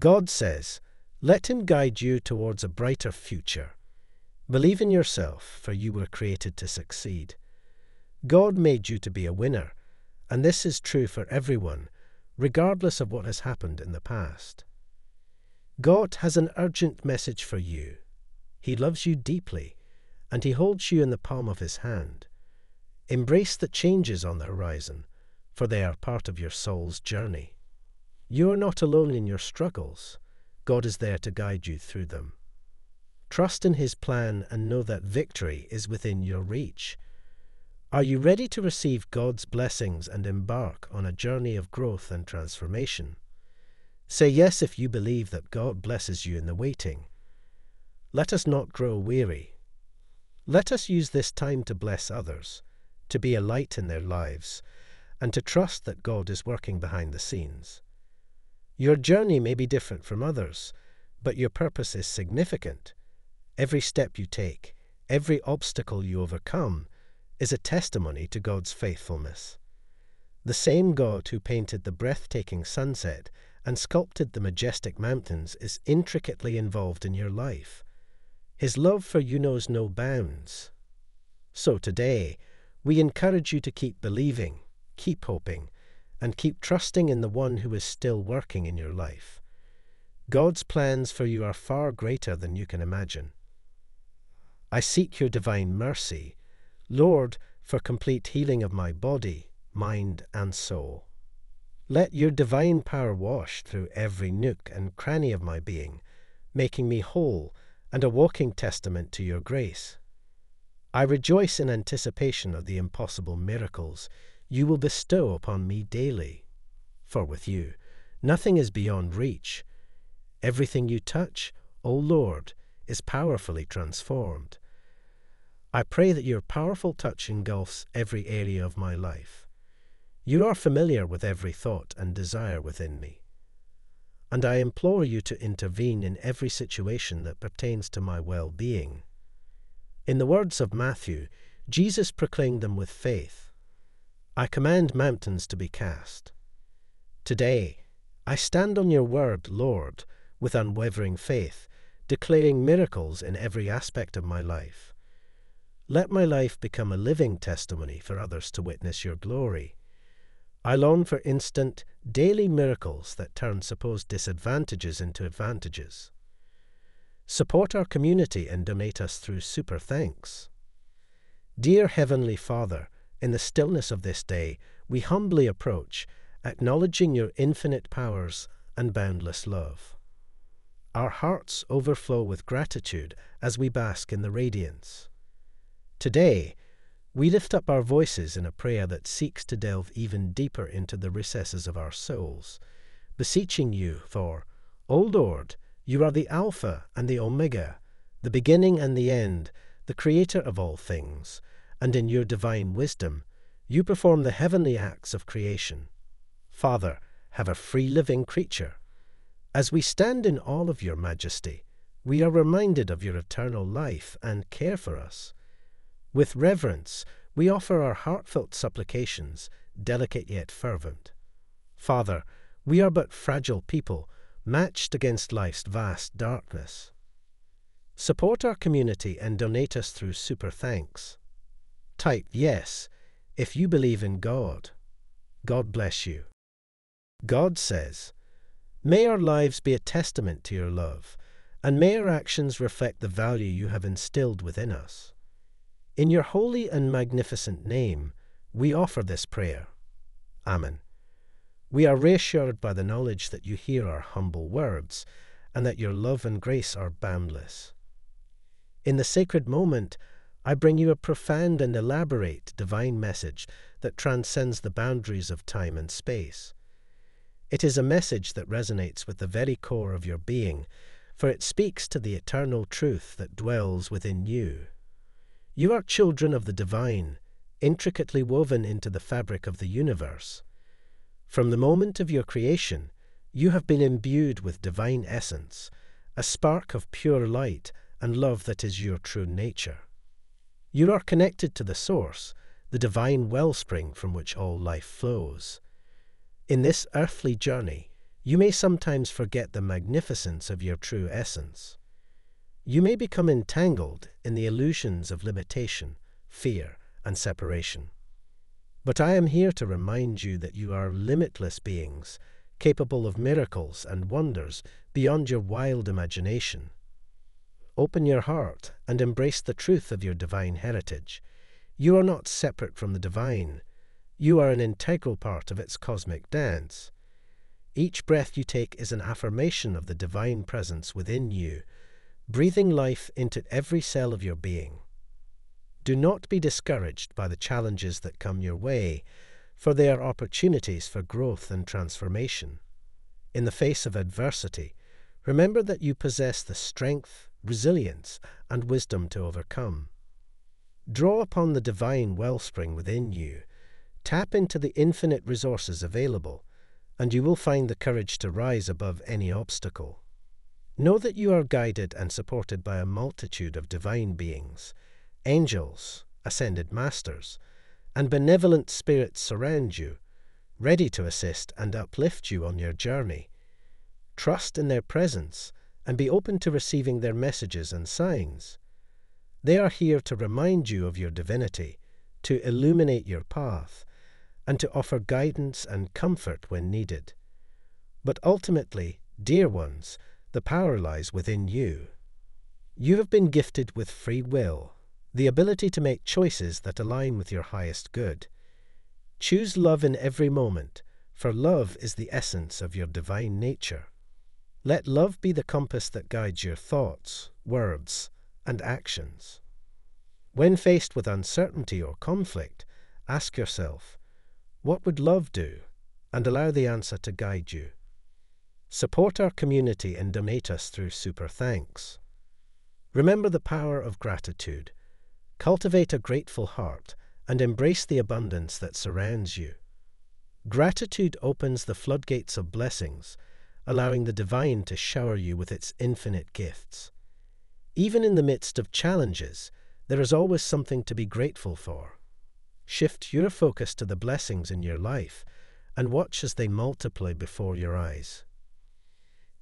God says, let him guide you towards a brighter future. Believe in yourself, for you were created to succeed. God made you to be a winner, and this is true for everyone, regardless of what has happened in the past. God has an urgent message for you. He loves you deeply, and he holds you in the palm of his hand. Embrace the changes on the horizon, for they are part of your soul's journey. You are not alone in your struggles. God is there to guide you through them. Trust in his plan and know that victory is within your reach. Are you ready to receive God's blessings and embark on a journey of growth and transformation? Say yes if you believe that God blesses you in the waiting. Let us not grow weary. Let us use this time to bless others, to be a light in their lives, and to trust that God is working behind the scenes. Your journey may be different from others, but your purpose is significant. Every step you take, every obstacle you overcome, is a testimony to God's faithfulness. The same God who painted the breathtaking sunset and sculpted the majestic mountains is intricately involved in your life. His love for you knows no bounds. So today, we encourage you to keep believing, keep hoping, and keep trusting in the one who is still working in your life. God's plans for you are far greater than you can imagine. I seek your divine mercy, Lord, for complete healing of my body, mind, and soul. Let your divine power wash through every nook and cranny of my being, making me whole and a walking testament to your grace. I rejoice in anticipation of the impossible miracles you will bestow upon me daily. For with you, nothing is beyond reach. Everything you touch, O Lord, is powerfully transformed. I pray that your powerful touch engulfs every area of my life. You are familiar with every thought and desire within me, and I implore you to intervene in every situation that pertains to my well-being. In the words of Matthew, Jesus proclaimed them with faith. I command mountains to be cast. Today, I stand on your word, Lord, with unwavering faith, declaring miracles in every aspect of my life. Let my life become a living testimony for others to witness your glory. I long for instant, daily miracles that turn supposed disadvantages into advantages. Support our community and donate us through Super Thanks. Dear Heavenly Father, in the stillness of this day, we humbly approach, acknowledging your infinite powers and boundless love. Our hearts overflow with gratitude as we bask in the radiance. Today, we lift up our voices in a prayer that seeks to delve even deeper into the recesses of our souls, beseeching you for, O Lord, you are the Alpha and the Omega, the beginning and the end, the Creator of all things, and in your divine wisdom, you perform the heavenly acts of creation. Father, have a free living creature. As we stand in awe of your majesty, we are reminded of your eternal life and care for us. With reverence, we offer our heartfelt supplications, delicate yet fervent. Father, we are but fragile people, matched against life's vast darkness. Support our community and donate us through Super Thanks. Type yes if you believe in God. God bless you. God says, may our lives be a testament to your love, and may our actions reflect the value you have instilled within us. In your holy and magnificent name, we offer this prayer. Amen. We are reassured by the knowledge that you hear our humble words, and that your love and grace are boundless. In the sacred moment, I bring you a profound and elaborate divine message that transcends the boundaries of time and space. It is a message that resonates with the very core of your being, for it speaks to the eternal truth that dwells within you. You are children of the divine, intricately woven into the fabric of the universe. From the moment of your creation, you have been imbued with divine essence, a spark of pure light and love that is your true nature. You are connected to the source, the divine wellspring from which all life flows. In this earthly journey, You may sometimes forget the magnificence of your true essence. You may become entangled in the illusions of limitation, fear, and separation. But I am here to remind you that you are limitless beings, capable of miracles and wonders beyond your wild imagination. Open your heart and embrace the truth of your divine heritage. You are not separate from the divine. You are an integral part of its cosmic dance. Each breath you take is an affirmation of the divine presence within you, breathing life into every cell of your being. Do not be discouraged by the challenges that come your way, for they are opportunities for growth and transformation. In the face of adversity, remember that you possess the strength, resilience, and wisdom to overcome. Draw upon the divine wellspring within you, tap into the infinite resources available, and you will find the courage to rise above any obstacle. Know that you are guided and supported by a multitude of divine beings. Angels, ascended masters, and benevolent spirits surround you, ready to assist and uplift you on your journey. Trust in their presence and be open to receiving their messages and signs. They are here to remind you of your divinity, to illuminate your path, and to offer guidance and comfort when needed. But ultimately, dear ones, the power lies within you. You have been gifted with free will, the ability to make choices that align with your highest good. Choose love in every moment, for love is the essence of your divine nature. Let love be the compass that guides your thoughts, words, and actions. When faced with uncertainty or conflict, ask yourself, what would love do? And allow the answer to guide you. Support our community and donate us through Super Thanks. Remember the power of gratitude. Cultivate a grateful heart and embrace the abundance that surrounds you. Gratitude opens the floodgates of blessings, allowing the divine to shower you with its infinite gifts. Even in the midst of challenges, there is always something to be grateful for. Shift your focus to the blessings in your life and watch as they multiply before your eyes.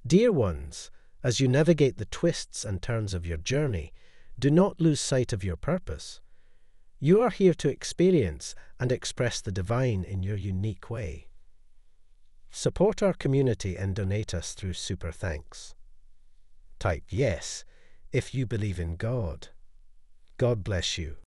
Dear ones, as you navigate the twists and turns of your journey, do not lose sight of your purpose. You are here to experience and express the divine in your unique way. Support our community and donate us through Super Thanks. Type yes if you believe in God. God bless you.